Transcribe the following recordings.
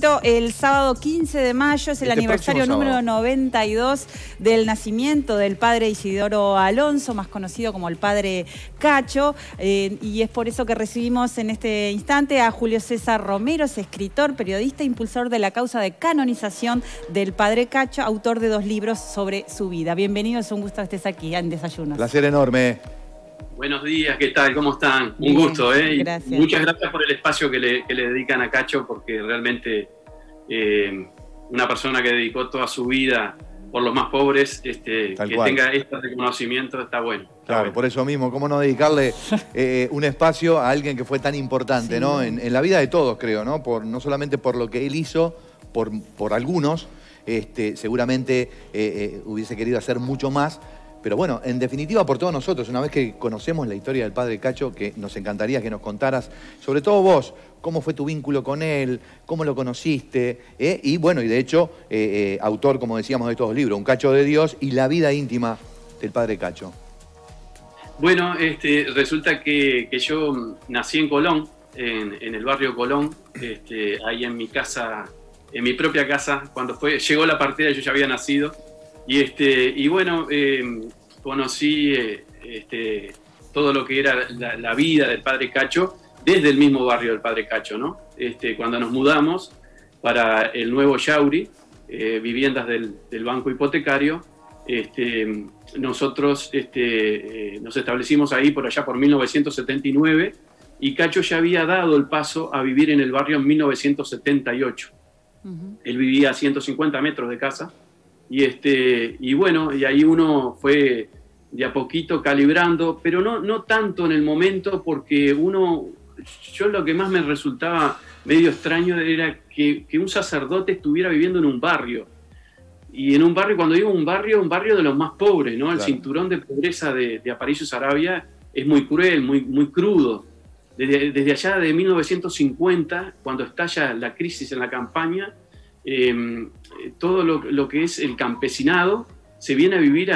poquito, el sábado 15 de mayo es el aniversario número 92 del nacimiento del padre Isidoro Alonso, más conocido como el padre Cacho, y es por eso que recibimos en este instante a Julio César Romero, es escritor, periodista, impulsor de la causa de canonización del padre Cacho, autor de 2 libros sobre su vida. Bienvenido, es un gusto que estés aquí en Desayunos. Placer enorme. Buenos días, ¿qué tal? ¿Cómo están? Bien, un gusto, ¿eh? Gracias. Y muchas gracias por el espacio que le dedican a Cacho, porque realmente una persona que dedicó toda su vida por los más pobres, tenga este reconocimiento, está bueno. Claro, por eso mismo, ¿cómo no dedicarle un espacio a alguien que fue tan importante, sí, ¿no? En la vida de todos, creo, ¿no? No solamente por lo que él hizo, por algunos, seguramente hubiese querido hacer mucho más. Pero bueno, en definitiva, por todos nosotros, una vez que conocemos la historia del padre Cacho, que nos encantaría que nos contaras, sobre todo vos, cómo fue tu vínculo con él, cómo lo conociste, y bueno, y de hecho, autor, como decíamos, de estos 2 libros, Un Cacho de Dios y La vida íntima del padre Cacho. Bueno, resulta que yo nací en Colón, en el barrio Colón, ahí en mi casa, en mi propia casa, cuando llegó la partida yo ya había nacido. Y bueno, conocí todo lo que era la vida del padre Cacho desde el mismo barrio del padre Cacho, ¿no? Cuando nos mudamos para el nuevo Yauri, viviendas del banco hipotecario, nosotros nos establecimos ahí por allá por 1979 y Cacho ya había dado el paso a vivir en el barrio en 1978. Uh-huh. Él vivía a 150 metros de casa. Y bueno, y ahí uno fue de a poquito calibrando, pero no tanto en el momento, porque yo lo que más me resultaba medio extraño era que un sacerdote estuviera viviendo en un barrio. Y en un barrio, cuando digo un barrio de los más pobres, ¿no? Claro. El cinturón de pobreza de Aparicio Sarabia es muy cruel, muy, muy crudo. Desde allá de 1950, cuando estalla la crisis en la campaña, todo lo que es el campesinado se viene a vivir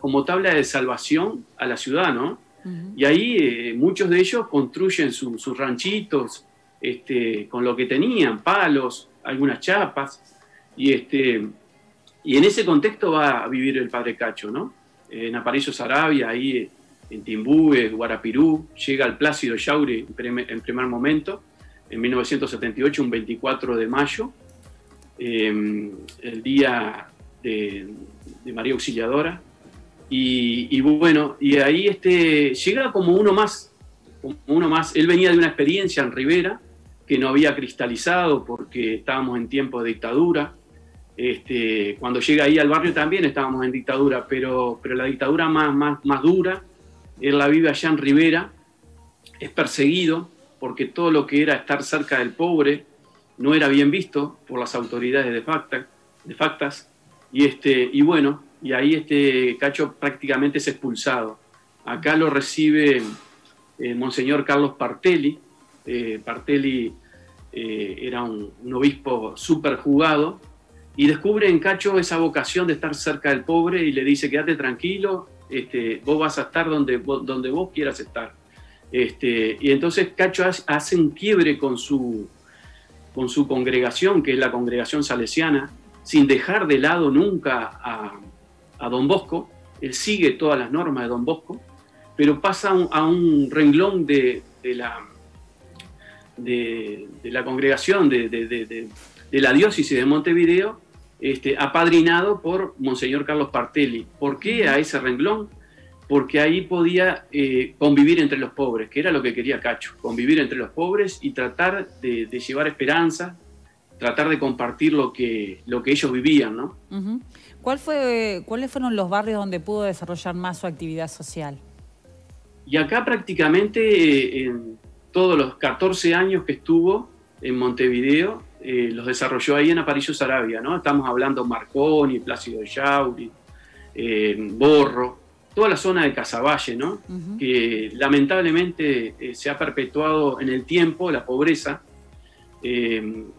como tabla de salvación a la ciudad, ¿no? Uh-huh. Y ahí muchos de ellos construyen sus ranchitos con lo que tenían, palos, algunas chapas, y en ese contexto va a vivir el padre Cacho, ¿no? En Aparicio Sarabia, ahí en Timbú, en Guarapirú, llega al Plácido Yaure en primer momento, en 1978, un 24 de mayo, el día de María Auxiliadora, y bueno, y ahí llega como uno más. Él venía de una experiencia en Rivera que no había cristalizado porque estábamos en tiempo de dictadura. Cuando llega ahí al barrio también estábamos en dictadura, pero la dictadura más dura, él la vive allá en Rivera, es perseguido porque todo lo que era estar cerca del pobre no era bien visto por las autoridades de facto, y bueno, y ahí Cacho prácticamente es expulsado. Acá lo recibe Monseñor Carlos Partelli. Partelli era un obispo súper jugado, y descubre en Cacho esa vocación de estar cerca del pobre y le dice: quédate tranquilo, vos vas a estar donde vos quieras estar. Y entonces Cacho hace un quiebre con su congregación, que es la congregación salesiana, sin dejar de lado nunca a Don Bosco. Él sigue todas las normas de Don Bosco, pero pasa a un renglón de la congregación de la diócesis de Montevideo, apadrinado por Monseñor Carlos Partelli. ¿Por qué a ese renglón? Porque ahí podía convivir entre los pobres, que era lo que quería Cacho, convivir entre los pobres y tratar de llevar esperanza, tratar de compartir lo que ellos vivían, ¿no? Uh-huh. ¿Cuáles fueron los barrios donde pudo desarrollar más su actividad social? Y acá prácticamente en todos los 14 años que estuvo en Montevideo, los desarrolló ahí en Aparicio Sarabia, ¿no? Estamos hablando Marconi, Plácido Yaure, Borro, toda la zona de Casaballe, ¿no? Uh-huh. Que lamentablemente se ha perpetuado en el tiempo la pobreza.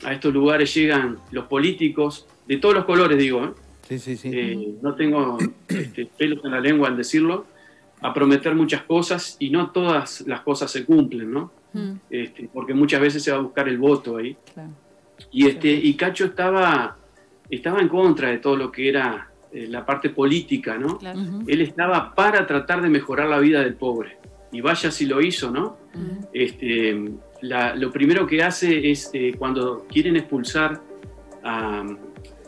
A estos lugares llegan los políticos, de todos los colores, digo, ¿eh? Sí, sí, sí. No tengo pelos en la lengua al decirlo, a prometer muchas cosas y no todas las cosas se cumplen, ¿no? Uh-huh. Porque muchas veces se va a buscar el voto ahí. Claro. Y Cacho estaba en contra de todo lo que era la parte política, ¿no? Claro. Uh-huh. Él estaba para tratar de mejorar la vida del pobre. Y vaya si lo hizo, ¿no? Uh-huh. Lo primero que hace es, cuando quieren expulsar a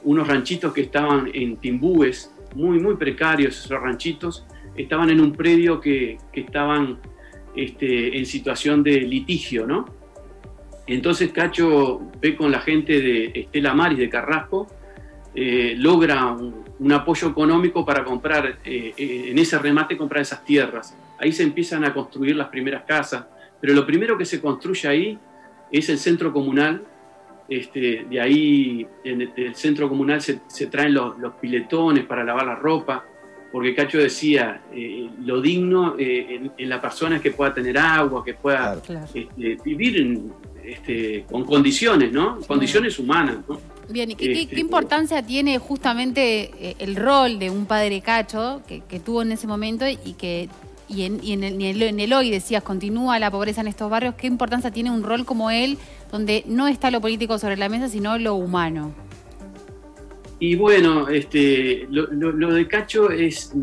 unos ranchitos que estaban en Timbúes, muy, muy precarios esos ranchitos, estaban en un predio que estaban en situación de litigio, ¿no? Entonces Cacho ve con la gente de Estela Maris, de Carrasco, logra un apoyo económico para comprar, en ese remate comprar esas tierras. Ahí se empiezan a construir las primeras casas, pero lo primero que se construye ahí es el centro comunal. De ahí, en el centro comunal se traen los piletones para lavar la ropa, porque Cacho decía, lo digno en la persona es que pueda tener agua, que pueda, claro, vivir con condiciones, ¿no? Condiciones humanas, ¿no? Bien, ¿y qué importancia tiene justamente el rol de un padre Cacho que tuvo en ese momento y que... Y en el hoy decías, continúa la pobreza en estos barrios? ¿Qué importancia tiene un rol como él, donde no está lo político sobre la mesa, sino lo humano? Y bueno, lo de Cacho es,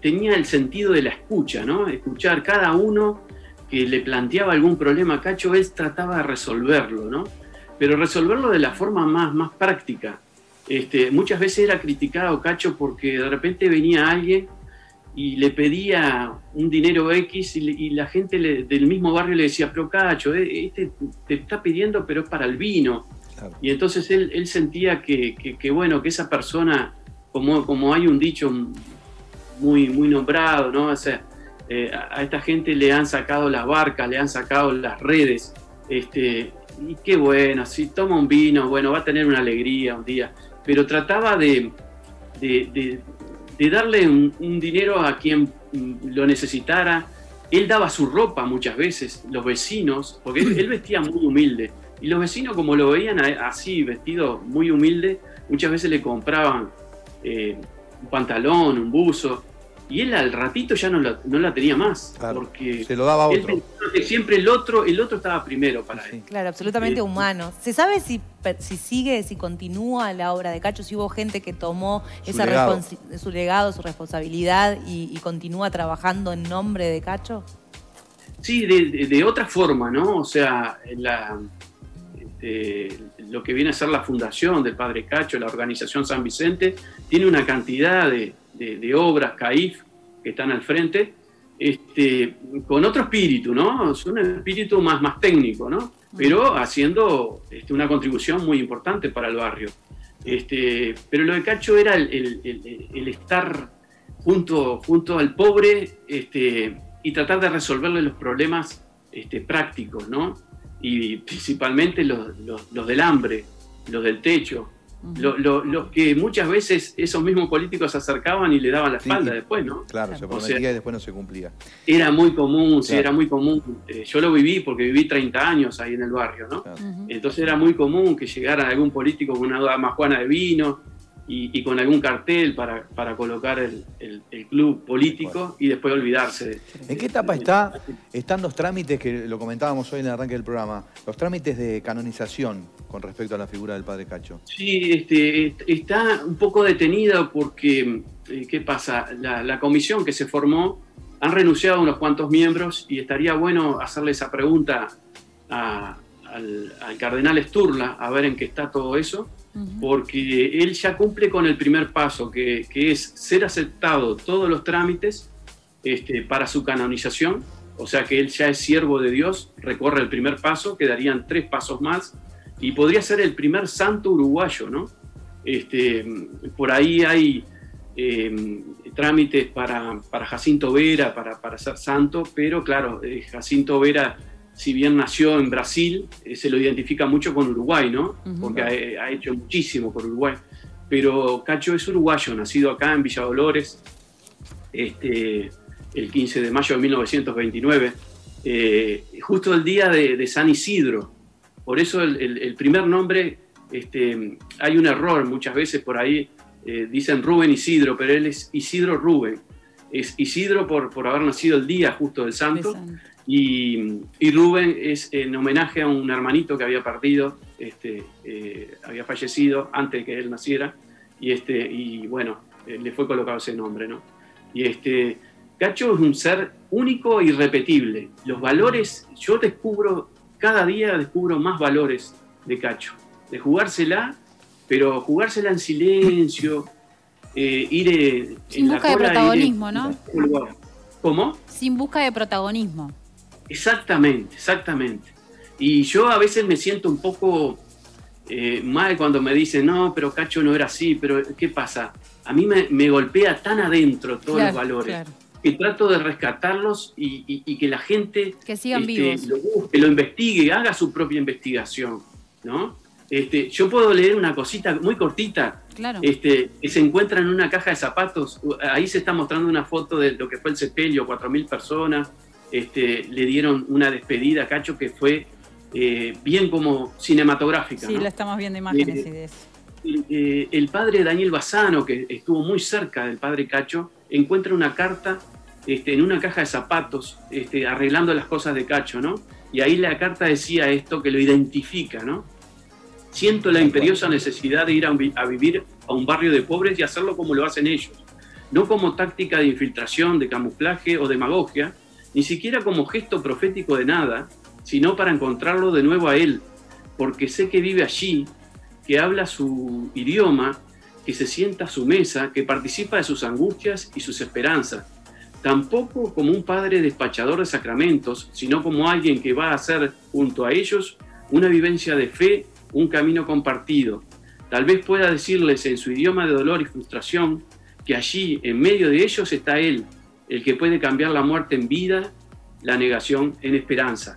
tenía el sentido de la escucha, ¿no? Escuchar cada uno que le planteaba algún problema a Cacho, él trataba de resolverlo, ¿no? Pero resolverlo de la forma más práctica. Muchas veces era criticado Cacho porque de repente venía alguien y le pedía un dinero X y la gente del mismo barrio le decía, pero Cacho, te está pidiendo, pero es para el vino. Claro. Y entonces él sentía que bueno, que esa persona, como hay un dicho muy, muy nombrado, ¿no? O sea, a esta gente le han sacado las barcas, le han sacado las redes. Y qué bueno, si toma un vino, bueno, va a tener una alegría un día. Pero trataba de darle un dinero a quien lo necesitara. Él daba su ropa muchas veces, los vecinos, porque él vestía muy humilde. Y los vecinos, como lo veían así, vestido muy humilde, muchas veces le compraban un pantalón, un buzo. Y él al ratito ya no la tenía más. Claro, porque se lo daba a otro. Él pensaba que siempre el otro estaba primero para él. Claro, absolutamente humano. ¿Se sabe si continúa la obra de Cacho? Si hubo gente que tomó su legado, su responsabilidad y continúa trabajando en nombre de Cacho. Sí, de otra forma, ¿no? O sea, lo que viene a ser la fundación del Padre Cacho, la organización San Vicente, tiene una cantidad de obras, CAIF, que están al frente, con otro espíritu, ¿no? Es un espíritu más técnico, ¿no? Pero haciendo una contribución muy importante para el barrio. Pero lo de Cacho era el estar junto al pobre y tratar de resolverle los problemas prácticos, ¿no? Y principalmente los del hambre, los del techo. Los que muchas veces esos mismos políticos se acercaban y le daban la espalda después, ¿no? Claro, se prometía y después no se cumplía. Era muy común, claro. Sí, era muy común. Yo lo viví porque viví 30 años ahí en el barrio, ¿no? Claro. Entonces era muy común que llegara algún político con una majuana de vino y con algún cartel para colocar el club político, bueno, y después olvidarse. ¿En qué etapa están los trámites, que lo comentábamos hoy en el arranque del programa, los trámites de canonización con respecto a la figura del Padre Cacho? Sí, está un poco detenida porque, ¿qué pasa? La comisión que se formó, han renunciado unos cuantos miembros y estaría bueno hacerle esa pregunta al cardenal Sturla, a ver en qué está todo eso, porque él ya cumple con el primer paso, que es ser aceptado todos los trámites para su canonización, o sea que él ya es siervo de Dios, recorre el primer paso, quedarían 3 pasos más, y podría ser el primer santo uruguayo, ¿no? Por ahí hay trámites para Jacinto Vera, para ser santo, pero claro, Jacinto Vera, si bien nació en Brasil, se lo identifica mucho con Uruguay, ¿no? Porque ha hecho muchísimo por Uruguay. Pero Cacho es uruguayo, nacido acá en Villa Dolores, el 15 de mayo de 1929, justo el día de San Isidro. Por eso el primer nombre, hay un error muchas veces por ahí, dicen Rubén Isidro, pero él es Isidro Rubén. Es Isidro por haber nacido el día justo del santo. Y Rubén es en homenaje a un hermanito que había perdido había fallecido antes de que él naciera, y bueno, le fue colocado ese nombre, ¿no? Y Cacho es un ser único e irrepetible. Los valores, yo descubro, cada día descubro más valores de Cacho, de jugársela, pero jugársela en silencio, ir en busca de protagonismo, ¿no? ¿Cómo? Sin busca de protagonismo. Exactamente, exactamente. Y yo a veces me siento un poco mal cuando me dicen, no, pero Cacho no era así, pero ¿qué pasa? A mí me golpea tan adentro todos los valores, que trato de rescatarlos y que la gente que sigan vivos. Lo busque, lo investigue, haga su propia investigación, ¿no? Yo puedo leer una cosita muy cortita, claro. Que se encuentra en una caja de zapatos, ahí se está mostrando una foto de lo que fue el sepelio, 4000 personas, le dieron una despedida a Cacho que fue bien como cinematográfica. Sí, ¿no? La estamos viendo imágenes y de eso. El padre Daniel Bassano, que estuvo muy cerca del padre Cacho, encuentra una carta en una caja de zapatos, arreglando las cosas de Cacho, ¿no? Y ahí la carta decía esto que lo identifica, ¿no? Siento la imperiosa necesidad de ir a vivir a un barrio de pobres y hacerlo como lo hacen ellos, no como táctica de infiltración, de camuflaje o demagogia, ni siquiera como gesto profético de nada, sino para encontrarlo de nuevo a él, porque sé que vive allí, que habla su idioma, que se sienta a su mesa, que participa de sus angustias y sus esperanzas. Tampoco como un padre despachador de sacramentos, sino como alguien que va a hacer junto a ellos una vivencia de fe, un camino compartido. Tal vez pueda decirles en su idioma de dolor y frustración que allí, en medio de ellos, está él, el que puede cambiar la muerte en vida, la negación en esperanza.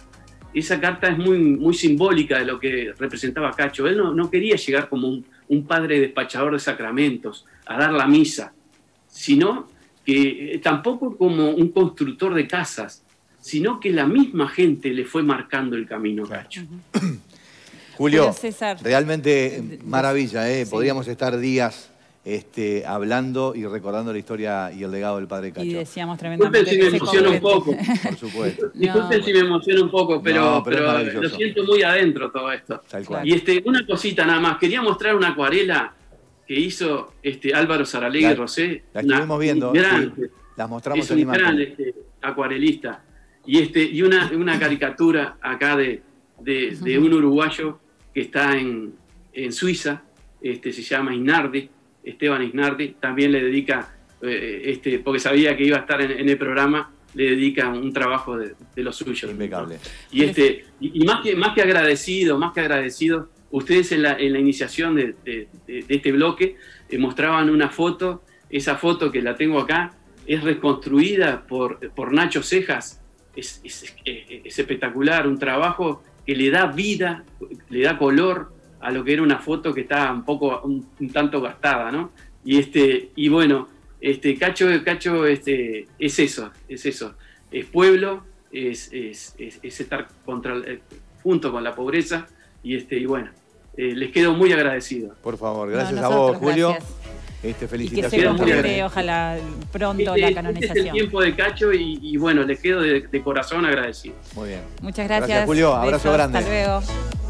Esa carta es muy, muy simbólica de lo que representaba Cacho. Él no quería llegar como un padre despachador de sacramentos a dar la misa, sino que tampoco como un constructor de casas, sino que la misma gente le fue marcando el camino a Cacho. Uh-huh. Julio, realmente maravilla, ¿eh? Sí. Podríamos estar días hablando y recordando la historia y el legado del padre Cacho. Y decíamos tremendamente. Disculpen si me emociono un poco. Por supuesto. Disculpen si me emociono un poco, pero lo siento muy adentro todo esto. Tal cual. Y una cosita nada más, quería mostrar una acuarela que hizo Álvaro Saralegui Rosé. La estuvimos viendo. Gran, sí. Las mostramos en imagen. Es un gran acuarelista. Y una caricatura acá de un uruguayo que está en Suiza, se llama Inardi. Esteban Inardi, también le dedica, porque sabía que iba a estar en el programa, le dedica un trabajo de lo suyo. Impecable. Y, más que agradecido, ustedes en la iniciación de este bloque mostraban una foto, esa foto que la tengo acá, es reconstruida por Nacho Cejas, es espectacular, un trabajo que le da vida, le da color a lo que era una foto que estaba un tanto gastada, ¿no? Y bueno, Cacho, es eso. Es pueblo, es estar junto con la pobreza, y bueno, les quedo muy agradecido. Por favor, gracias a vos, Julio. Gracias. Felicitaciones. Y que se cumple, ojalá pronto la canonización. Es el tiempo de Cacho y bueno, les quedo de corazón agradecido. Muy bien. Muchas gracias. Gracias, Julio. Abrazo grande. Hasta luego.